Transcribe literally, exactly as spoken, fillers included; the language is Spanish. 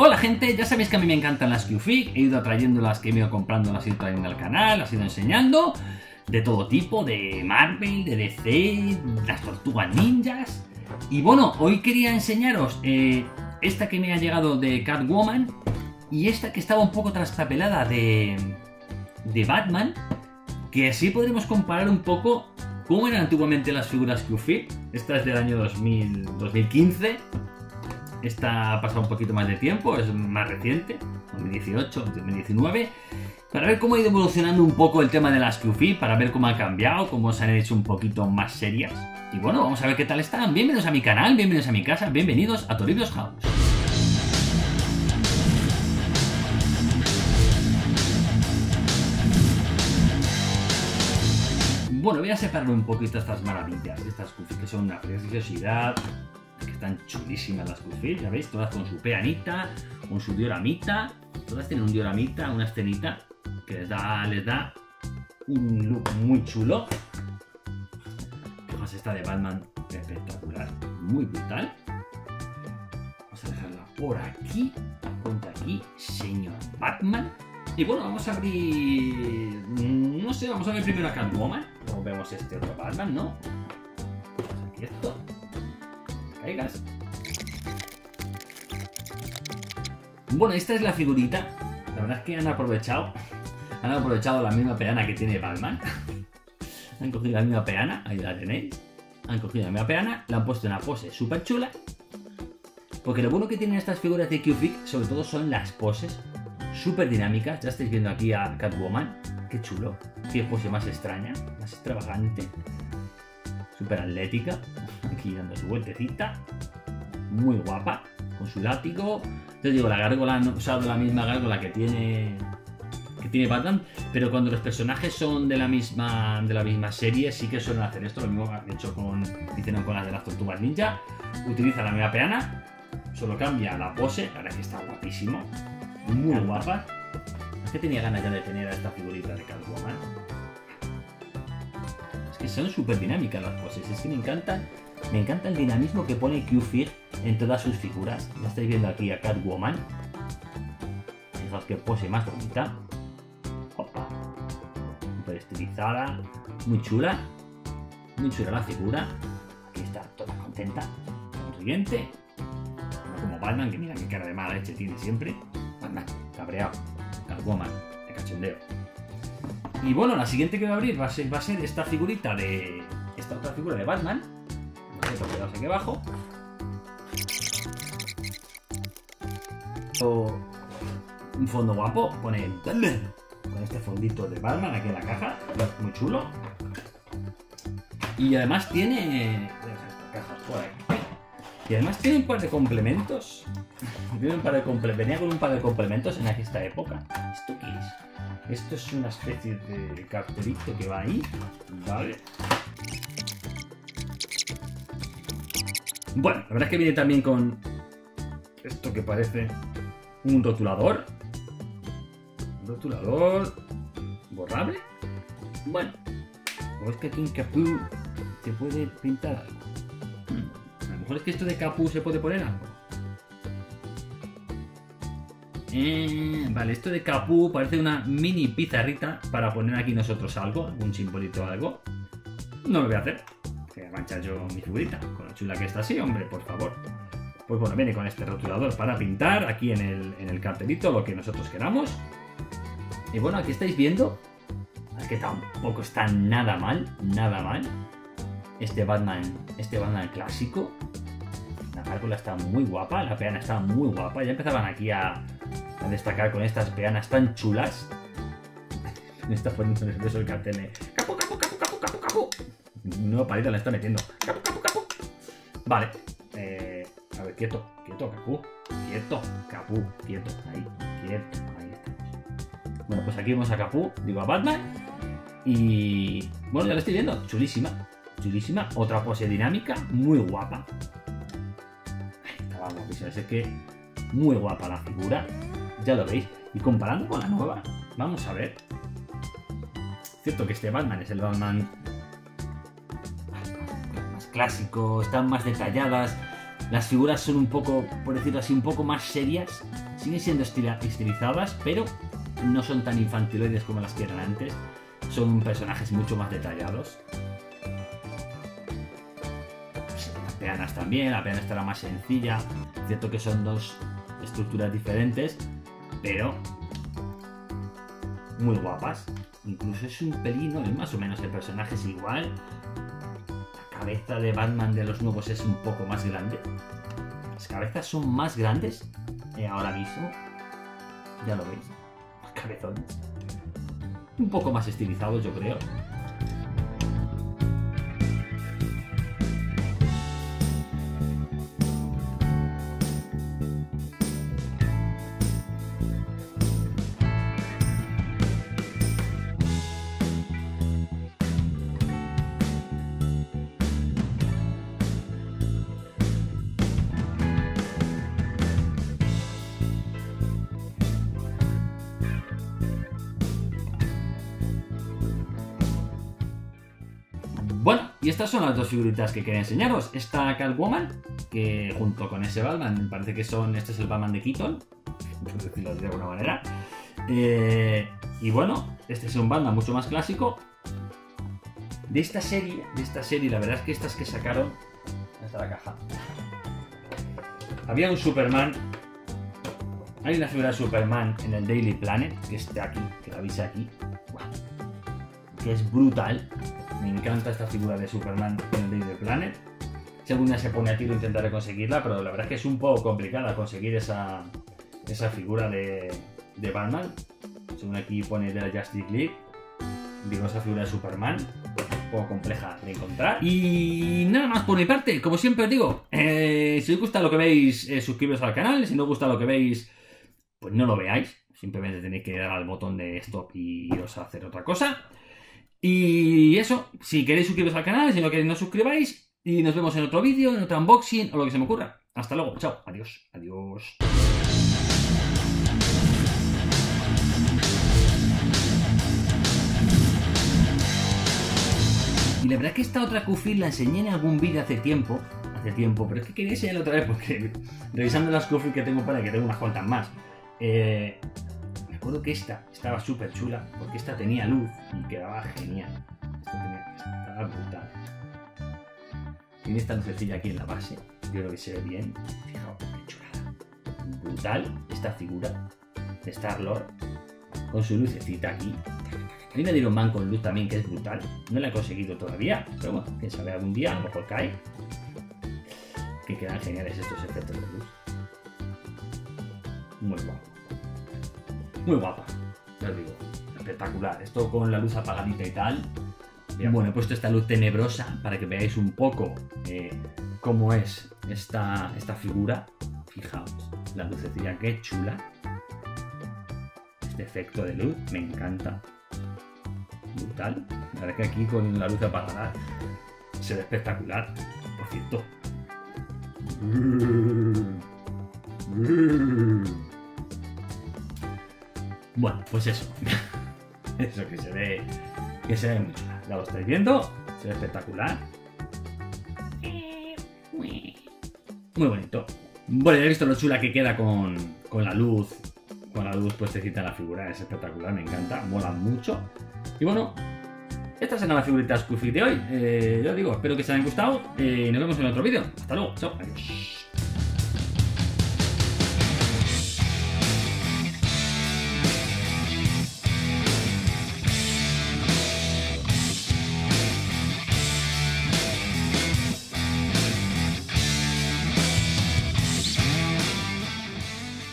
Hola gente, ya sabéis que a mí me encantan las Q-Fig, he ido trayéndolas, que he ido comprando, las he ido trayendo al canal, las he ido enseñando, de todo tipo, de Marvel, de D C, las Tortugas Ninjas. Y bueno, hoy quería enseñaros eh, esta que me ha llegado de Catwoman y esta que estaba un poco traspapelada de, de Batman, que así podremos comparar un poco cómo eran antiguamente las figuras Q-Fig. Esta es del año dos mil, dos mil quince, esta ha pasado un poquito más de tiempo, es más reciente, dos mil dieciocho, dos mil diecinueve, para ver cómo ha ido evolucionando un poco el tema de las Q-Fig, para ver cómo ha cambiado, cómo se han hecho un poquito más serias. Y bueno, vamos a ver qué tal están. Bienvenidos a mi canal, bienvenidos a mi casa, bienvenidos a Toribio's House. Bueno, voy a separar un poquito estas maravillas, estas Q-Fig que son una preciosidad, que están chulísimas las Q-Fig, ya veis, todas con su peanita, con su dioramita, todas tienen un dioramita, una escenita, que les da, les da un look muy chulo. Además esta de Batman espectacular, muy brutal. Vamos a dejarla por aquí, ponte aquí, señor Batman. Y bueno, vamos a abrir, no sé, vamos a ver primero a Catwoman, luego vemos este otro Batman, ¿no? Aquí esto. Caigas. Bueno, esta es la figurita. La verdad es que han aprovechado Han aprovechado la misma peana que tiene Batman. Han cogido la misma peana, ahí la tenéis. Han cogido la misma peana, la han puesto en una pose súper chula. Porque lo bueno que tienen estas figuras de Q-Fig, sobre todo, son las poses súper dinámicas. Ya estáis viendo aquí a Catwoman. Qué chulo. Qué pose más extraña, más extravagante. Súper atlética. Aquí dando su vueltecita. Muy guapa. Con su látigo. Yo digo, la gárgola, han usado la misma gárgola que tiene que tiene Batman, pero cuando los personajes son de la misma de la misma serie sí que suelen hacer esto, lo mismo que han hecho con, hicieron con las de las Tortugas Ninja. Utilizan la misma peana, solo cambia la pose. La verdad es que está guapísimo, muy guapa. Es que tenía ganas ya de tener a esta figurita de Catwoman. Es que son súper dinámicas las poses, es que me encantan. Me encanta el dinamismo que pone Q-Fig en todas sus figuras. Ya estáis viendo aquí a Catwoman. Fijaos que pose más bonita. Opa. Súper estilizada. Muy chula. Muy chula la figura. Aquí está toda contenta. Sonriente. No como Batman, que mira qué cara de mala leche tiene siempre. Batman, cabreado. Catwoman, de cachondeo. Y bueno, la siguiente que voy a abrir va a ser, va a ser esta figurita de... Esta otra figura de Batman. Quedaos aquí abajo. O un fondo guapo, pone Batman, con este fondito de Batman aquí en la caja, muy chulo. Y además tiene caja por aquí. Y además tiene un par de complementos. Tiene un par de comple... Venía con un par de complementos en esta época. ¿Esto qué es? Esto es una especie de cartelito que va ahí, vale. Bueno, la verdad es que viene también con esto que parece un rotulador. Un rotulador borrable. Bueno, o es que aquí en capú se puede pintar algo. A lo mejor es que esto de capú se puede poner algo. Eh, vale, esto de capú parece una mini pizarrita para poner aquí nosotros algo, algún simbolito o algo. No lo voy a hacer. Manchar yo mi figurita, con la chula que está así, hombre, por favor. Pues bueno, viene con este rotulador para pintar aquí en el, en el cartelito lo que nosotros queramos. Y bueno, aquí estáis viendo, es que tampoco está nada mal, nada mal. Este Batman, este Batman clásico. La gárgola está muy guapa, la peana está muy guapa. Ya empezaban aquí a, a destacar con estas peanas tan chulas. Me está poniendo nervioso el cartel, ¿eh? ¡Capu, capu, capu, capu, capu, capu! No, palito, le está metiendo. ¡Capu, capu, capu! Vale. Eh, a ver, quieto, quieto, capú. Quieto, capú, quieto. Ahí, quieto. Ahí estamos. Bueno, pues aquí vemos a capú, digo a Batman. Y bueno, ya lo estoy viendo. Chulísima, chulísima. Otra pose dinámica, muy guapa. Estaba guapísima. Es que muy guapa la figura. Ya lo veis. Y comparando con la nueva, vamos a ver. Cierto que este Batman es el Batman clásico, están más detalladas, las figuras son un poco, por decirlo así, un poco más serias, siguen siendo estilizadas, pero no son tan infantiloides como las que eran antes. Son personajes mucho más detallados. Las peanas también, la peana estará más sencilla. Cierto que son dos estructuras diferentes, pero muy guapas. Incluso es un pelino, y más o menos el personaje es igual. La cabeza de Batman de los nuevos es un poco más grande. Las cabezas son más grandes eh, ahora mismo. Ya lo veis. Más cabezones. Un poco más estilizados, yo creo. Y estas son las dos figuritas que quería enseñaros. Esta Catwoman, que junto con ese Batman, parece que son... Este es el Batman de Keaton, por decirlo de alguna manera. Eh, y bueno, este es un Batman mucho más clásico. De esta serie, de esta serie, la verdad es que estas que sacaron... Ahí está la caja. Había un Superman. Hay una figura de Superman en el Daily Planet, que está aquí, que la veis aquí. Que es brutal. Me encanta esta figura de Superman en el Daily Planet. Si alguna se pone a tiro intentaré conseguirla, pero la verdad es que es un poco complicada conseguir esa, esa figura de, de Batman. Según aquí pone de la Justice League, digo, esa figura de Superman, un poco compleja de encontrar. Y nada más por mi parte, como siempre os digo, eh, si os gusta lo que veis, eh, suscribiros al canal. Si no os gusta lo que veis, pues no lo veáis. Simplemente tenéis que dar al botón de stop y iros a hacer otra cosa. Y eso, si queréis suscribiros al canal, si no queréis no suscribáis, y nos vemos en otro vídeo, en otro unboxing o lo que se me ocurra. Hasta luego, chao, adiós, adiós. Y la verdad es que esta otra Q-Fig la enseñé en algún vídeo hace tiempo, hace tiempo, pero es que quería enseñarla otra vez porque revisando las Q-Fig que tengo para que tengo unas cuantas más. Eh... Recuerdo que esta estaba súper chula porque esta tenía luz y quedaba genial. Esto tenía, estaba brutal. Tiene esta lucecilla aquí en la base. Yo creo que se ve bien. Fijaos, qué chulada. Brutal esta figura de Star Lord con su lucecita aquí. Hay una de Iron Man con luz también que es brutal. No la he conseguido todavía, pero bueno, quién sabe, algún día a lo mejor cae. Que quedan geniales estos efectos de luz. Muy guapo. Muy guapa, ya os digo, espectacular. Esto con la luz apagadita y tal. Bien, bueno, he puesto esta luz tenebrosa para que veáis un poco eh, cómo es esta, esta figura. Fijaos, la lucecilla, qué chula. Este efecto de luz, me encanta. Brutal. La verdad que aquí con la luz apagada se ve espectacular. Por cierto. Bueno, pues eso. Eso que se ve. Que se ve mucho. Ya lo estáis viendo. Se ve espectacular. Muy bonito. Bueno, ya he visto lo chula que queda con, con la luz. Con la luz puestecita en la figura. Es espectacular, me encanta. Mola mucho. Y bueno, estas serán las figuritas Q-Fig de hoy. Eh, yo digo, espero que os hayan gustado. Y eh, nos vemos en otro vídeo. Hasta luego. Chao. Adiós.